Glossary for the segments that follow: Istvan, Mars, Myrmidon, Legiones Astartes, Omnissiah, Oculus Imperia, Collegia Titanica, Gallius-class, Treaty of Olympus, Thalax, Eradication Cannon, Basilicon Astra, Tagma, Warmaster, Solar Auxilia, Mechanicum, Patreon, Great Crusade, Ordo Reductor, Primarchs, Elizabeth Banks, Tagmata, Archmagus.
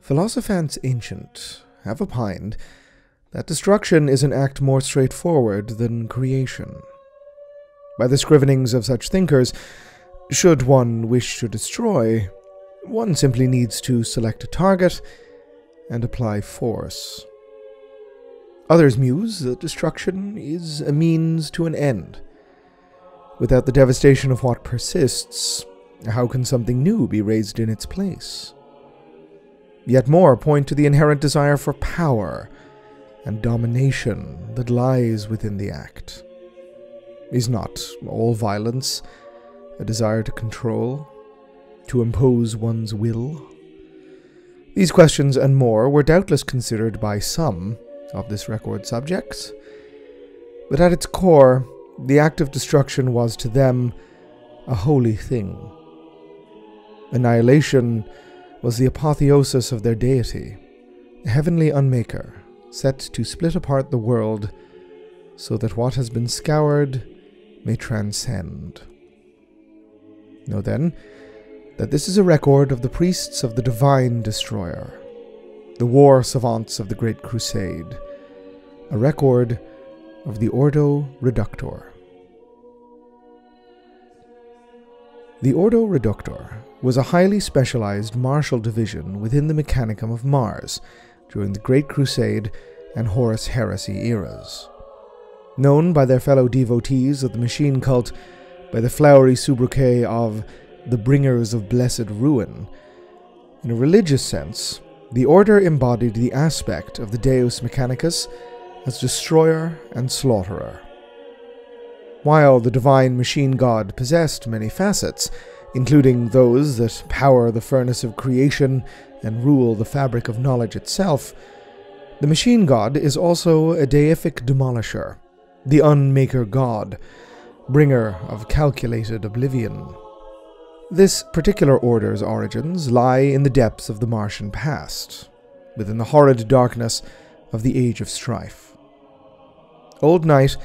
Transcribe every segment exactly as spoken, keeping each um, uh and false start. Philosophants ancient have opined that destruction is an act more straightforward than creation. By the scrivenings of such thinkers, should one wish to destroy, one simply needs to select a target and apply force. Others muse that destruction is a means to an end. Without the devastation of what persists, how can something new be raised in its place? Yet more point to the inherent desire for power and domination that lies within the act. Is not all violence a desire to control, to impose one's will? These questions and more were doubtless considered by some of this record's subjects, but at its core, the act of destruction was to them a holy thing. Annihilation was the apotheosis of their deity, a heavenly unmaker, set to split apart the world so that what has been scoured may transcend. Know then that this is a record of the priests of the divine destroyer, the war savants of the Great Crusade, a record of the Ordo Reductor. The Ordo Reductor was a highly specialized martial division within the Mechanicum of Mars during the Great Crusade and Horus Heresy eras. Known by their fellow devotees of the machine cult by the flowery sobriquet of the Bringers of Blessed Ruin, in a religious sense, the Order embodied the aspect of the Deus Mechanicus as destroyer and slaughterer. While the divine machine god possessed many facets, including those that power the furnace of creation and rule the fabric of knowledge itself, the machine god is also a deific demolisher, the unmaker god, bringer of calculated oblivion. This particular order's origins lie in the depths of the Martian past, within the horrid darkness of the Age of Strife. Old Night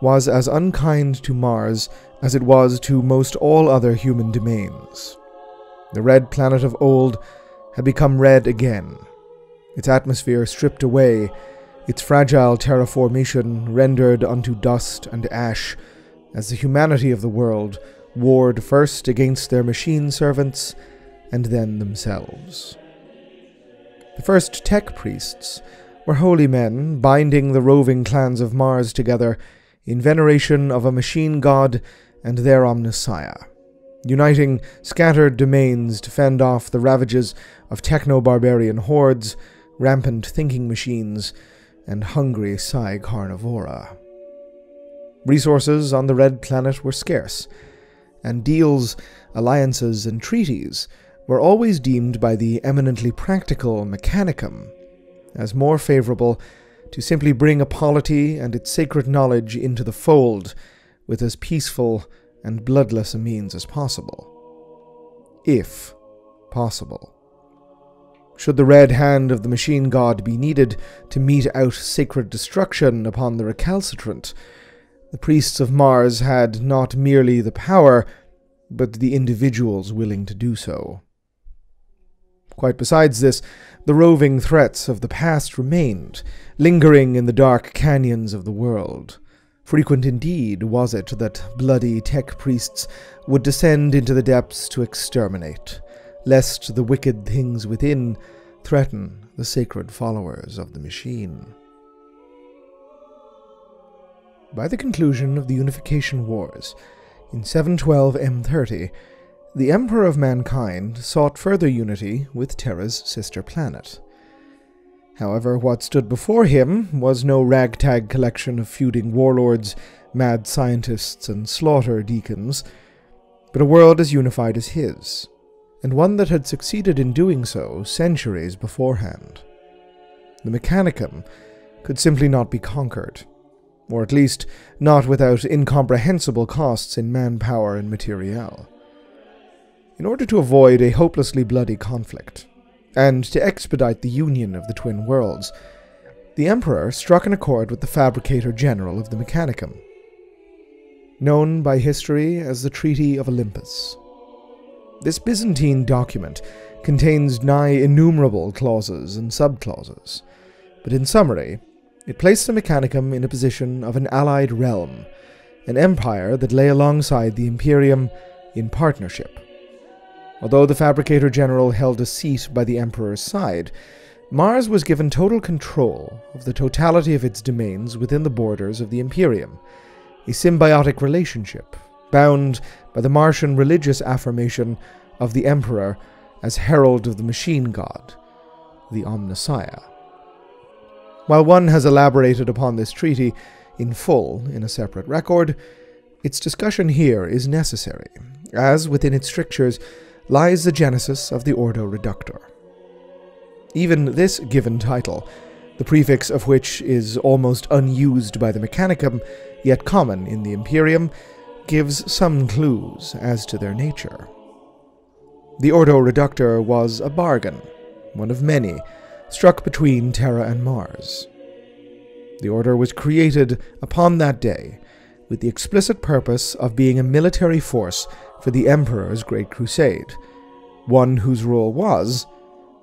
was as unkind to Mars as it was to most all other human domains. The red planet of old had become red again, its atmosphere stripped away, its fragile terraformation rendered unto dust and ash, as the humanity of the world warred first against their machine servants and then themselves. The first tech priests were holy men binding the roving clans of Mars together in veneration of a machine god and their Omnissiah, uniting scattered domains to fend off the ravages of techno-barbarian hordes, rampant thinking machines, and hungry psi carnivora. Resources on the Red Planet were scarce, and deals, alliances, and treaties were always deemed by the eminently practical Mechanicum as more favorable to simply bring a polity and its sacred knowledge into the fold with as peaceful and bloodless a means as possible. If possible. Should the red hand of the machine god be needed to mete out sacred destruction upon the recalcitrant, the priests of Mars had not merely the power, but the individuals willing to do so. Quite besides this, the roving threats of the past remained, lingering in the dark canyons of the world. Frequent indeed was it that bloody tech priests would descend into the depths to exterminate, lest the wicked things within threaten the sacred followers of the machine. By the conclusion of the Unification Wars, in seven twelve M thirty, the Emperor of Mankind sought further unity with Terra's sister planet. However, what stood before him was no ragtag collection of feuding warlords, mad scientists, and slaughter deacons, but a world as unified as his, and one that had succeeded in doing so centuries beforehand. The Mechanicum could simply not be conquered, or at least not without incomprehensible costs in manpower and materiel. In order to avoid a hopelessly bloody conflict, and to expedite the union of the twin worlds, the Emperor struck an accord with the Fabricator General of the Mechanicum, known by history as the Treaty of Olympus. This Byzantine document contains nigh innumerable clauses and subclauses, but in summary, it placed the Mechanicum in a position of an allied realm, an empire that lay alongside the Imperium in partnership. Although the Fabricator General held a seat by the Emperor's side, Mars was given total control of the totality of its domains within the borders of the Imperium, a symbiotic relationship bound by the Martian religious affirmation of the Emperor as herald of the machine god, the Omnissiah. While one has elaborated upon this treaty in full in a separate record, its discussion here is necessary, as within its strictures lies the genesis of the Ordo Reductor. Even this given title, the prefix of which is almost unused by the Mechanicum, yet common in the Imperium, gives some clues as to their nature. The Ordo Reductor was a bargain, one of many, struck between Terra and Mars. The Order was created upon that day with the explicit purpose of being a military force for the Emperor's Great Crusade, one whose role was,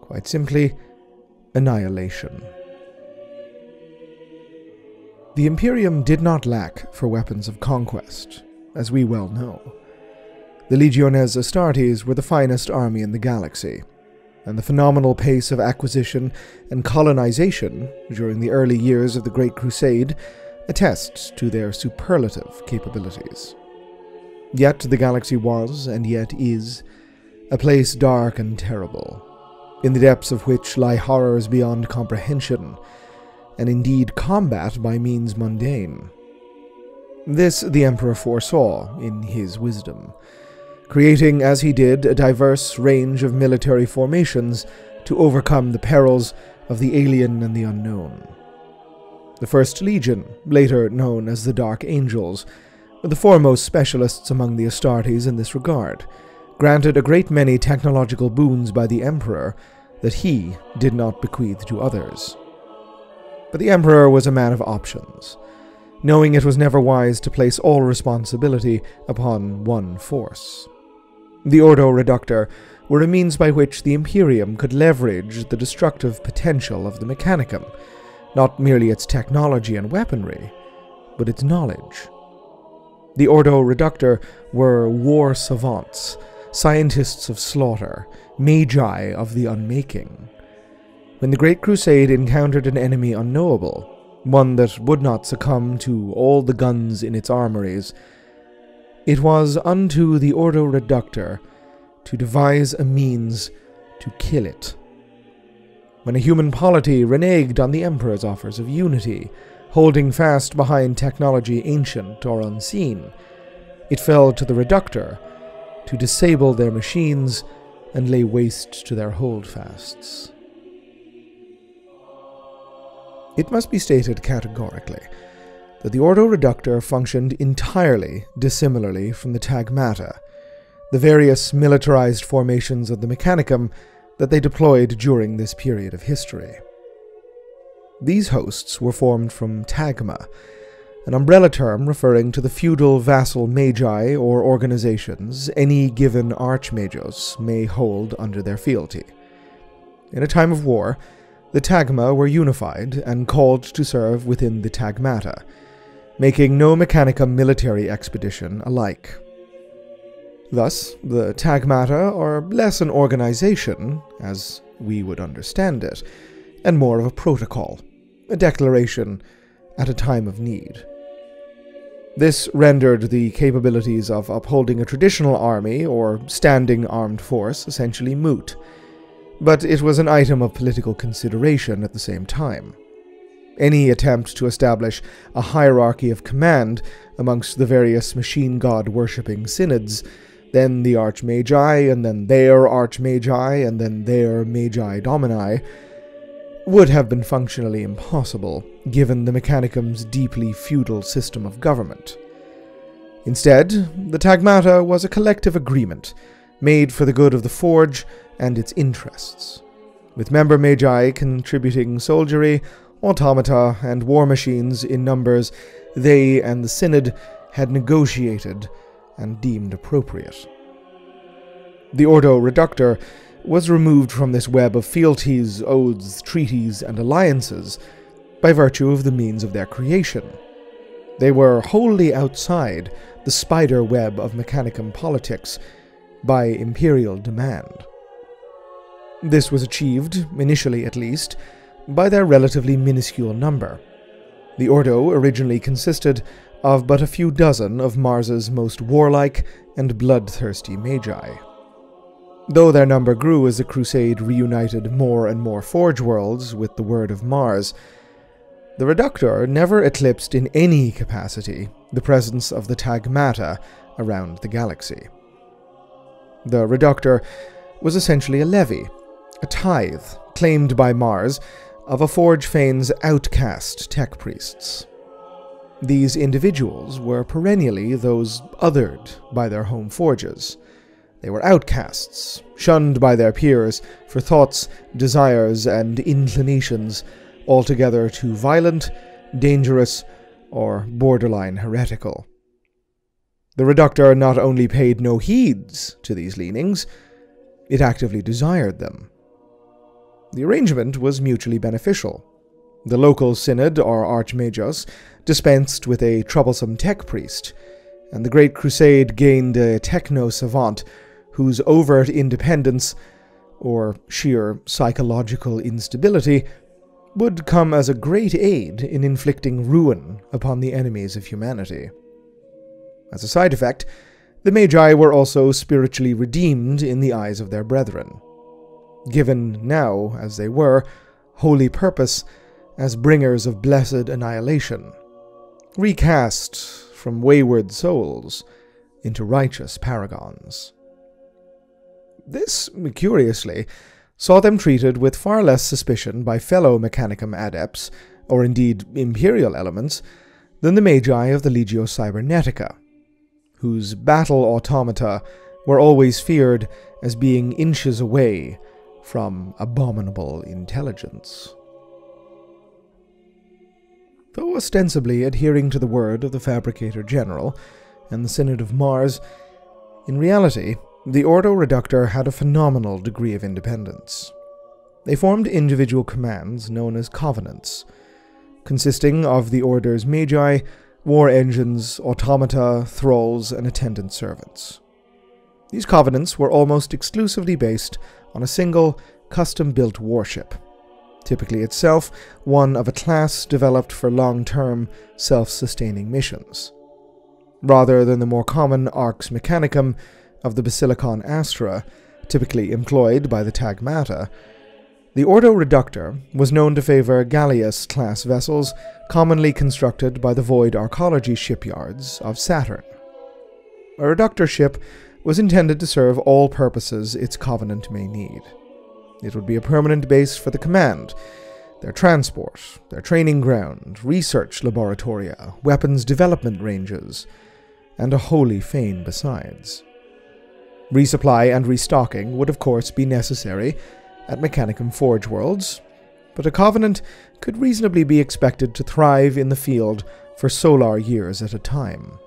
quite simply, annihilation. The Imperium did not lack for weapons of conquest, as we well know. The Legiones Astartes were the finest army in the galaxy, and the phenomenal pace of acquisition and colonization during the early years of the Great Crusade attests to their superlative capabilities. Yet the galaxy was, and yet is, a place dark and terrible, in the depths of which lie horrors beyond comprehension, and indeed combat by means mundane. This the Emperor foresaw in his wisdom, creating as he did a diverse range of military formations to overcome the perils of the alien and the unknown. The First Legion, later known as the Dark Angels, were the foremost specialists among the Astartes in this regard, granted a great many technological boons by the Emperor that he did not bequeath to others. But the Emperor was a man of options, knowing it was never wise to place all responsibility upon one force. The Ordo Reductor were a means by which the Imperium could leverage the destructive potential of the Mechanicum, not merely its technology and weaponry, but its knowledge. The Ordo Reductor were war savants, scientists of slaughter, magi of the unmaking. When the Great Crusade encountered an enemy unknowable, one that would not succumb to all the guns in its armories, it was unto the Ordo Reductor to devise a means to kill it. When a human polity reneged on the Emperor's offers of unity, holding fast behind technology ancient or unseen, it fell to the Reductor to disable their machines and lay waste to their holdfasts. It must be stated categorically that the Ordo Reductor functioned entirely dissimilarly from the Tagmata, the various militarized formations of the Mechanicum that they deployed during this period of history. These hosts were formed from Tagma, an umbrella term referring to the feudal vassal magi or organizations any given archmagos may hold under their fealty. In a time of war, the Tagma were unified and called to serve within the Tagmata, making no Mechanicum military expedition alike. Thus, the Tagmata are less an organization, as we would understand it, and more of a protocol, a declaration at a time of need. This rendered the capabilities of upholding a traditional army or standing armed force essentially moot, but it was an item of political consideration at the same time. Any attempt to establish a hierarchy of command amongst the various machine god-worshipping synods, then the Archmagi, and then their Archmagi, and then their Magi Domini, would have been functionally impossible, given the Mechanicum's deeply feudal system of government. Instead, the Tagmata was a collective agreement, made for the good of the Forge and its interests, with member magi contributing soldiery, automata, and war machines in numbers they and the Synod had negotiated and deemed appropriate. The Ordo Reductor was removed from this web of fealties, oaths, treaties, and alliances by virtue of the means of their creation. They were wholly outside the spider web of Mechanicum politics by imperial demand. This was achieved, initially at least, by their relatively minuscule number. The Ordo originally consisted of but a few dozen of Mars's most warlike and bloodthirsty magi. Though their number grew as the Crusade reunited more and more Forge Worlds with the word of Mars, the Reductor never eclipsed in any capacity the presence of the Tagmata around the galaxy. The Reductor was essentially a levy, a tithe claimed by Mars of a Forge Fane's outcast tech priests. These individuals were perennially those othered by their home forges. They were outcasts, shunned by their peers for thoughts, desires, and inclinations altogether too violent, dangerous, or borderline heretical. The Reductor not only paid no heeds to these leanings, it actively desired them. The arrangement was mutually beneficial. The local Synod, or Archmagus, dispensed with a troublesome tech priest, and the Great Crusade gained a techno-savant whose overt independence, or sheer psychological instability, would come as a great aid in inflicting ruin upon the enemies of humanity. As a side effect, the Magi were also spiritually redeemed in the eyes of their brethren. Given now, as they were, holy purpose as bringers of blessed annihilation, recast from wayward souls into righteous paragons. This, curiously, saw them treated with far less suspicion by fellow Mechanicum adepts, or indeed imperial elements, than the Magi of the Legio Cybernetica, whose battle automata were always feared as being inches away from abominable intelligence. Though ostensibly adhering to the word of the Fabricator General and the Synod of Mars, in reality, the Ordo Reductor had a phenomenal degree of independence. They formed individual commands known as covenants, consisting of the Order's magi, war engines, automata, thralls, and attendant servants. These covenants were almost exclusively based on a single, custom-built warship, typically itself one of a class developed for long-term, self-sustaining missions, rather than the more common Arx Mechanicum of the Basilicon Astra, typically employed by the Tagmata. The Ordo Reductor was known to favor Gallius-class vessels commonly constructed by the Void Arcology shipyards of Saturn. A Reductor ship was intended to serve all purposes its Covenant may need. It would be a permanent base for the command, their transport, their training ground, research laboratoria, weapons development ranges, and a holy fane besides. Resupply and restocking would of course be necessary at Mechanicum Forge Worlds, but a Covenant could reasonably be expected to thrive in the field for solar years at a time.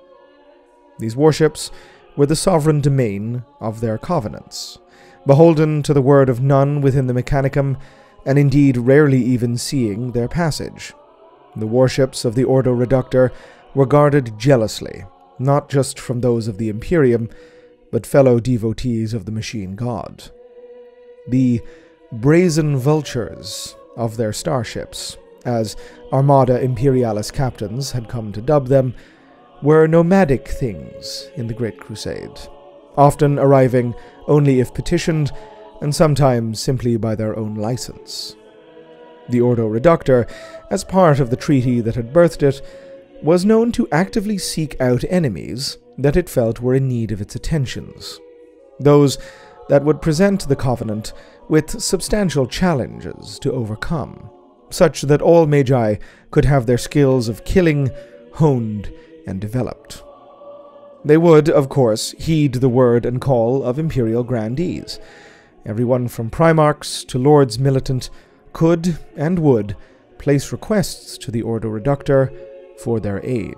These warships were the sovereign domain of their Covenants, beholden to the word of none within the Mechanicum, and indeed rarely even seeing their passage. The warships of the Ordo Reductor were guarded jealously, not just from those of the Imperium, but fellow devotees of the machine god. The brazen vultures of their starships, as Armada Imperialis captains had come to dub them, were nomadic things in the Great Crusade, often arriving only if petitioned, and sometimes simply by their own license. The Ordo Reductor, as part of the treaty that had birthed it, was known to actively seek out enemies that it felt were in need of its attentions, those that would present the Covenant with substantial challenges to overcome, such that all Magi could have their skills of killing honed and developed. They would, of course, heed the word and call of imperial grandees, Everyone from Primarchs to Lords Militant could, and would, place requests to the Ordo Reductor for their aid.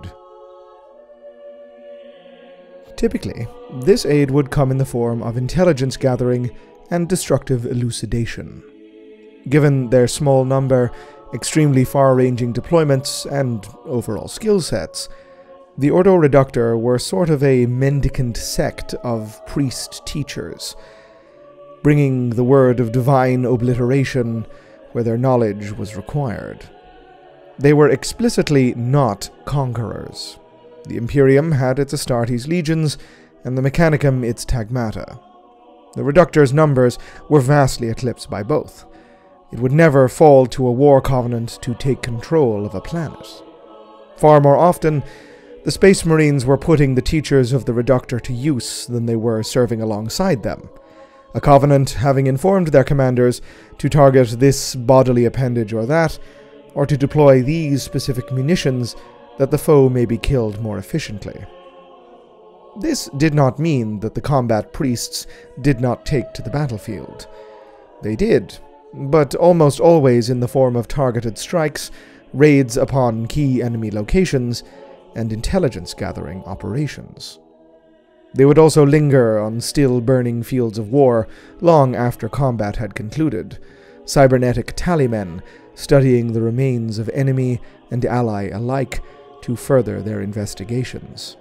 Typically, this aid would come in the form of intelligence gathering and destructive elucidation. Given their small number, extremely far-ranging deployments, and overall skill sets, the Ordo Reductor were sort of a mendicant sect of priest-teachers, bringing the word of divine obliteration where their knowledge was required. They were explicitly not conquerors. The Imperium had its Astartes legions, and the Mechanicum its Tagmata. The Reductor's numbers were vastly eclipsed by both. It would never fall to a war covenant to take control of a planet. Far more often, the Space Marines were putting the teachers of the Reductor to use than they were serving alongside them, a covenant having informed their commanders to target this bodily appendage or that, or to deploy these specific munitions that the foe may be killed more efficiently. This did not mean that the combat priests did not take to the battlefield. They did, but almost always in the form of targeted strikes, raids upon key enemy locations, and intelligence-gathering operations. They would also linger on still-burning fields of war long after combat had concluded, cybernetic tallymen studying the remains of enemy and ally alike to further their investigations.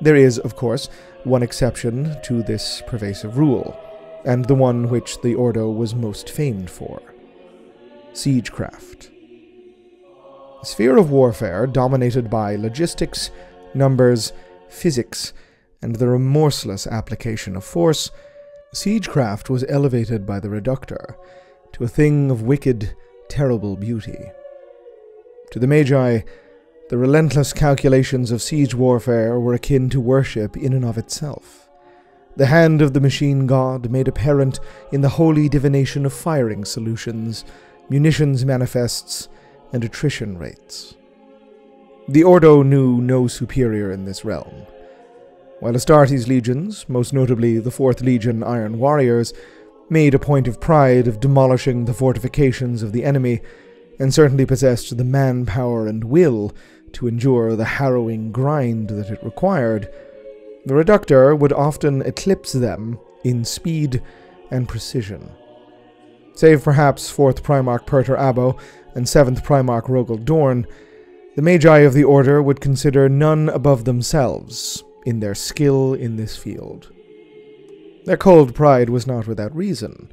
There is, of course, one exception to this pervasive rule, and the one which the Ordo was most famed for: siegecraft. A sphere of warfare dominated by logistics, numbers, physics, and the remorseless application of force, siegecraft was elevated by the Reductor to a thing of wicked, terrible beauty. To the Magi, the relentless calculations of siege warfare were akin to worship in and of itself. The hand of the machine god made apparent in the holy divination of firing solutions, munitions manifests, and attrition rates. The Ordo knew no superior in this realm. While Astartes legions, most notably the fourth Legion Iron Warriors, made a point of pride of demolishing the fortifications of the enemy, and certainly possessed the manpower and will to endure the harrowing grind that it required, the Reductor would often eclipse them in speed and precision. Save perhaps fourth Primarch Perturabo and seventh Primarch Rogal Dorn, the Magi of the Order would consider none above themselves in their skill in this field. Their cold pride was not without reason.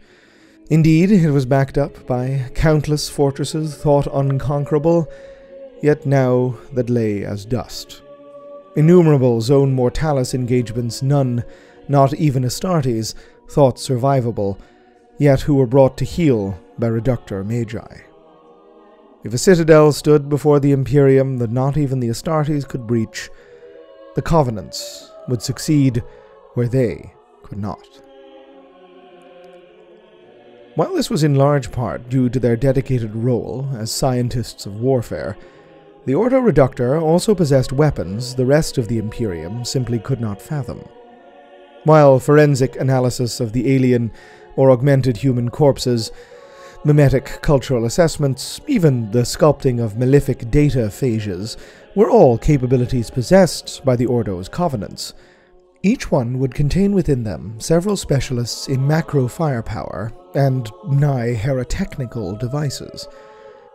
Indeed, it was backed up by countless fortresses thought unconquerable, yet now that lay as dust. Innumerable Zone Mortalis engagements none, not even Astartes, thought survivable, yet who were brought to heel by Reductor Magi. If a citadel stood before the Imperium that not even the Astartes could breach, the Covenants would succeed where they could not. While this was in large part due to their dedicated role as scientists of warfare, the Ordo Reductor also possessed weapons the rest of the Imperium simply could not fathom. While forensic analysis of the alien or augmented human corpses, mimetic cultural assessments, even the sculpting of malefic data phages were all capabilities possessed by the Ordo's Covenants, each one would contain within them several specialists in macro firepower and nigh heratechnical devices,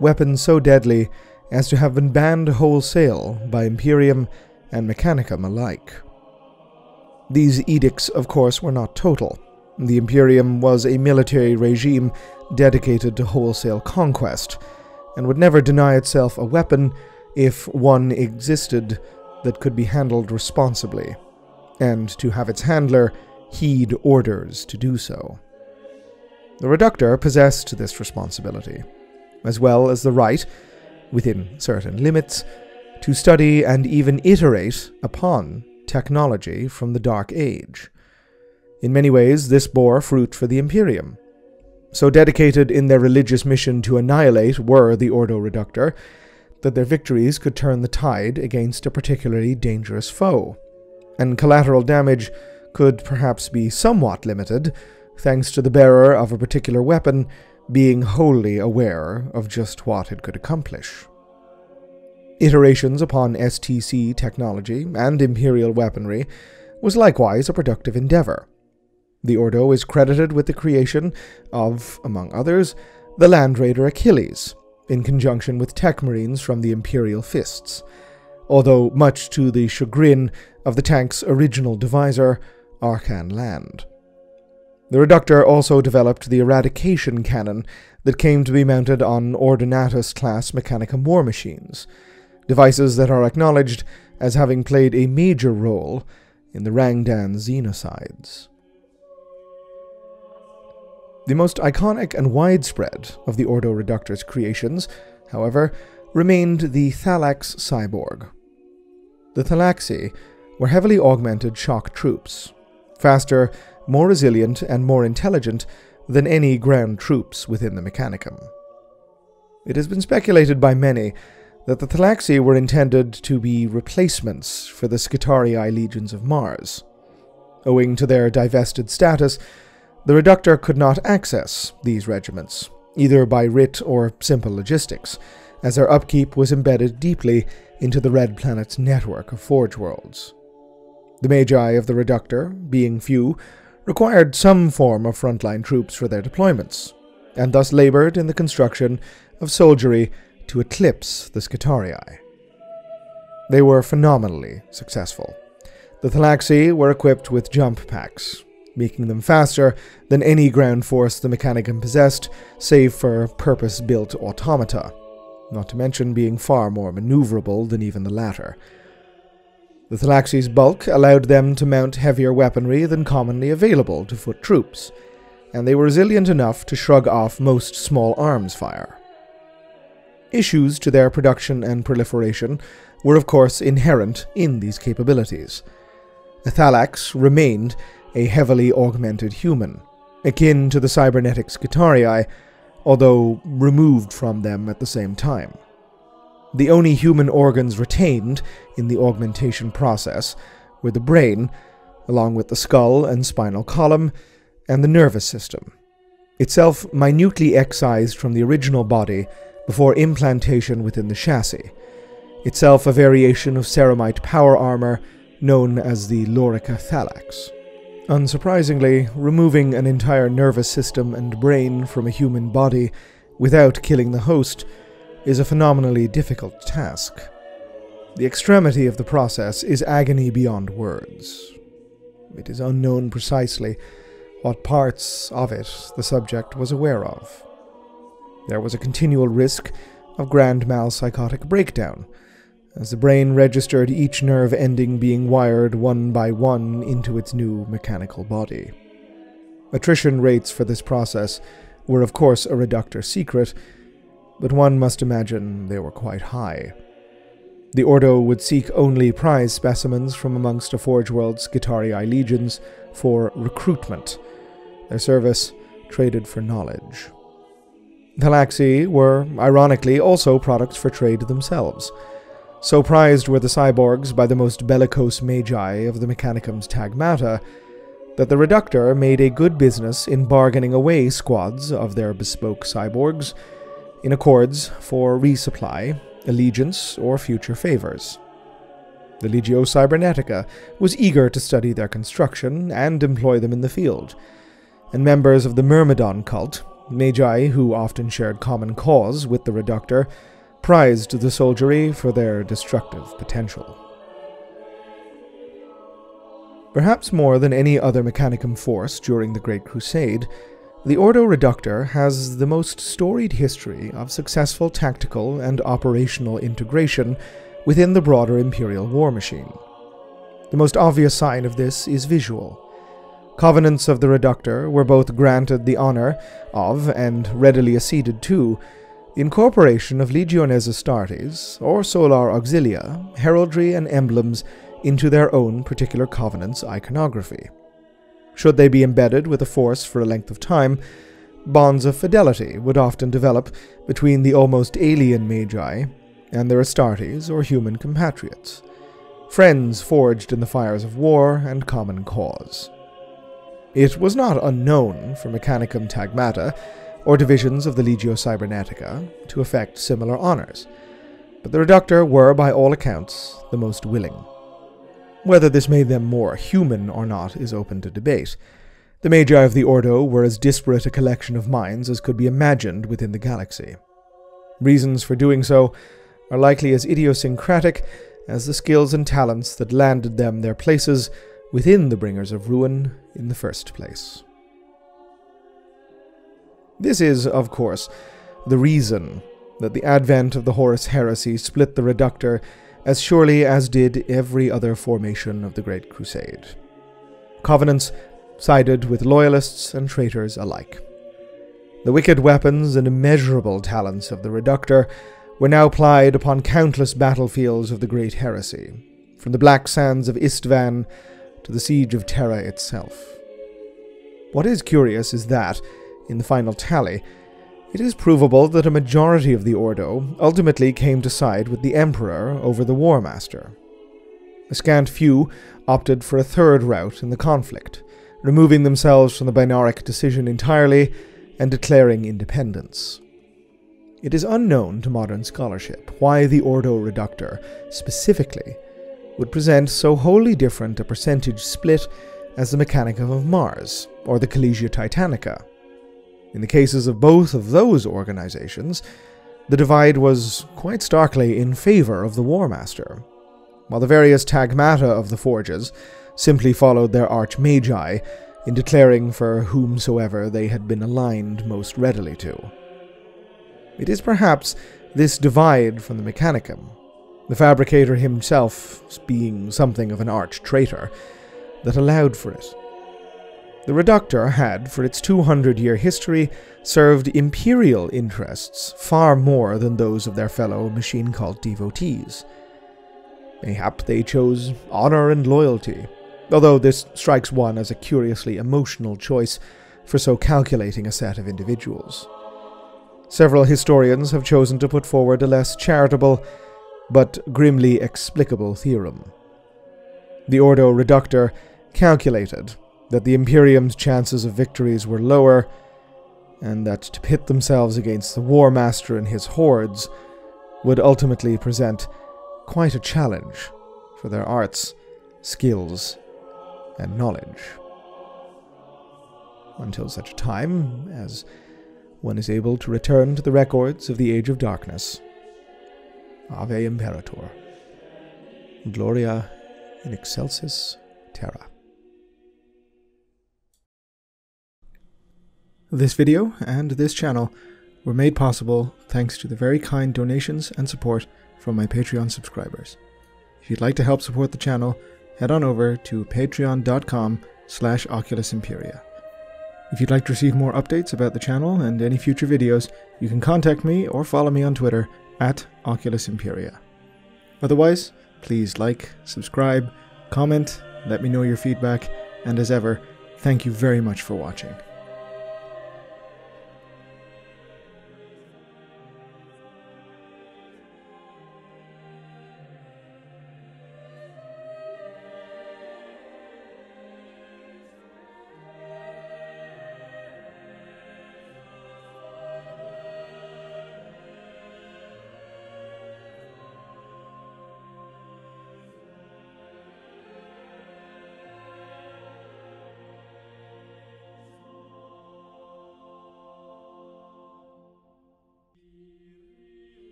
weapons so deadly as to have been banned wholesale by Imperium and Mechanicum alike. These edicts, of course, were not total. The Imperium was a military regime dedicated to wholesale conquest, and would never deny itself a weapon, if one existed, that could be handled responsibly, and to have its handler heed orders to do so. The Reductor possessed this responsibility, as well as the right, within certain limits, to study and even iterate upon technology from the Dark Age. In many ways, this bore fruit for the Imperium. So dedicated in their religious mission to annihilate were the Ordo Reductor, that their victories could turn the tide against a particularly dangerous foe, and collateral damage could perhaps be somewhat limited thanks to the bearer of a particular weapon being wholly aware of just what it could accomplish. Iterations upon S T C technology and imperial weaponry was likewise a productive endeavor. The Ordo is credited with the creation of, among others, the Land Raider Achilles, in conjunction with tech marines from the Imperial Fists, although much to the chagrin of the tank's original devisor, Arkhan Land. The Reductor also developed the eradication cannon that came to be mounted on Ordonatus-class Mechanicum war machines, devices that are acknowledged as having played a major role in the Rangdan xenocides. The most iconic and widespread of the Ordo Reductor's creations, however, remained the Thalax cyborg. The Thalaxi were heavily augmented shock troops, faster, more resilient, and more intelligent than any ground troops within the Mechanicum. It has been speculated by many that the Thalaxi were intended to be replacements for the Skitarii legions of Mars. Owing to their divested status, the Reductor could not access these regiments, either by writ or simple logistics, as their upkeep was embedded deeply into the Red Planet's network of Forge Worlds. The Magi of the Reductor, being few, required some form of frontline troops for their deployments, and thus labored in the construction of soldiery to eclipse the Skitarii. They were phenomenally successful. The Thalaxi were equipped with jump packs, making them faster than any ground force the Mechanicum possessed, save for purpose-built automata, not to mention being far more maneuverable than even the latter. The Thalaxi's bulk allowed them to mount heavier weaponry than commonly available to foot troops, and they were resilient enough to shrug off most small arms fire. Issues to their production and proliferation were of course inherent in these capabilities. The Thalax remained a heavily augmented human, akin to the cybernetic Skitarii, although removed from them at the same time. The only human organs retained in the augmentation process were the brain, along with the skull and spinal column, and the nervous system, itself minutely excised from the original body before implantation within the chassis, itself a variation of ceramite power armor known as the Lorica Thalax. Unsurprisingly, removing an entire nervous system and brain from a human body without killing the host is a phenomenally difficult task. The extremity of the process is agony beyond words. It is unknown precisely what parts of it the subject was aware of. There was a continual risk of grand mal psychotic breakdown, as the brain registered each nerve ending being wired one by one into its new mechanical body. Attrition rates for this process were of course a Reductor secret, but one must imagine they were quite high. The Ordo would seek only prize specimens from amongst a Forge World Skitarii legions for recruitment, their service traded for knowledge. Thalaxi were, ironically, also products for trade themselves. So prized were the cyborgs by the most bellicose magi of the Mechanicum's Tagmata that the Reductor made a good business in bargaining away squads of their bespoke cyborgs in accords for resupply, allegiance, or future favors. The Legio Cybernetica was eager to study their construction and employ them in the field, and members of the Myrmidon cult, magi who often shared common cause with the Reductor, prized the soldiery for their destructive potential. Perhaps more than any other Mechanicum force during the Great Crusade, the Ordo Reductor has the most storied history of successful tactical and operational integration within the broader Imperial war machine. The most obvious sign of this is visual. Covenants of the Reductor were both granted the honor of, and readily acceded to, the incorporation of Legiones Astartes, or Solar Auxilia, heraldry and emblems into their own particular covenant's iconography. Should they be embedded with a force for a length of time, bonds of fidelity would often develop between the almost alien magi and their Astartes or human compatriots, friends forged in the fires of war and common cause. It was not unknown for Mechanicum Tagmata, or divisions of the Legio Cybernetica, to effect similar honors, but the Reductor were, by all accounts, the most willing. Whether this made them more human or not is open to debate. The Magi of the Ordo were as disparate a collection of minds as could be imagined within the galaxy. Reasons for doing so are likely as idiosyncratic as the skills and talents that landed them their places within the Bringers of Ruin in the first place. This is, of course, the reason that the advent of the Horus Heresy split the Reductor as surely as did every other formation of the Great Crusade. Covenants sided with loyalists and traitors alike. The wicked weapons and immeasurable talents of the Reductor were now plied upon countless battlefields of the Great Heresy, from the black sands of Istvan to the siege of Terra itself. What is curious is that, in the final tally, it is provable that a majority of the Ordo ultimately came to side with the Emperor over the Warmaster. A scant few opted for a third route in the conflict, removing themselves from the Binaric decision entirely and declaring independence. It is unknown to modern scholarship why the Ordo Reductor, specifically, would present so wholly different a percentage split as the Mechanicum of Mars, or the Collegia Titanica. In the cases of both of those organizations, the divide was quite starkly in favor of the Warmaster, while the various Tagmata of the Forges simply followed their arch-magi in declaring for whomsoever they had been aligned most readily to. It is perhaps this divide from the Mechanicum, the Fabricator himself being something of an arch-traitor, that allowed for it. The Reductor had, for its two hundred year history, served imperial interests far more than those of their fellow machine cult devotees. Mayhap they chose honor and loyalty, although this strikes one as a curiously emotional choice for so calculating a set of individuals. Several historians have chosen to put forward a less charitable, but grimly explicable theorem. The Ordo Reductor calculated that the Imperium's chances of victories were lower, and that to pit themselves against the Warmaster and his hordes would ultimately present quite a challenge for their arts, skills, and knowledge. Until such time as one is able to return to the records of the Age of Darkness. Ave Imperator. Gloria in excelsis terra. This video and this channel were made possible thanks to the very kind donations and support from my Patreon subscribers. If you'd like to help support the channel, head on over to patreon dot com slash Oculus Imperia. If you'd like to receive more updates about the channel and any future videos, you can contact me or follow me on Twitter at Oculus Imperia. Otherwise, please like, subscribe, comment, let me know your feedback, and as ever, thank you very much for watching.